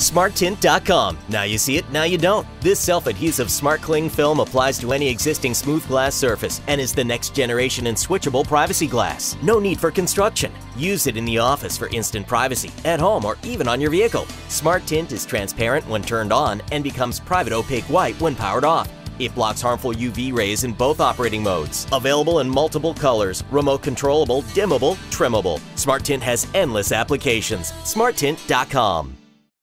SmartTint.com. Now you see it, now you don't. This self-adhesive SmartCling film applies to any existing smooth glass surface and is the next generation in switchable privacy glass. No need for construction. Use it in the office for instant privacy, at home, or even on your vehicle. SmartTint is transparent when turned on and becomes private opaque white when powered off. It blocks harmful UV rays in both operating modes. Available in multiple colors, remote controllable, dimmable, trimmable. SmartTint has endless applications. SmartTint.com.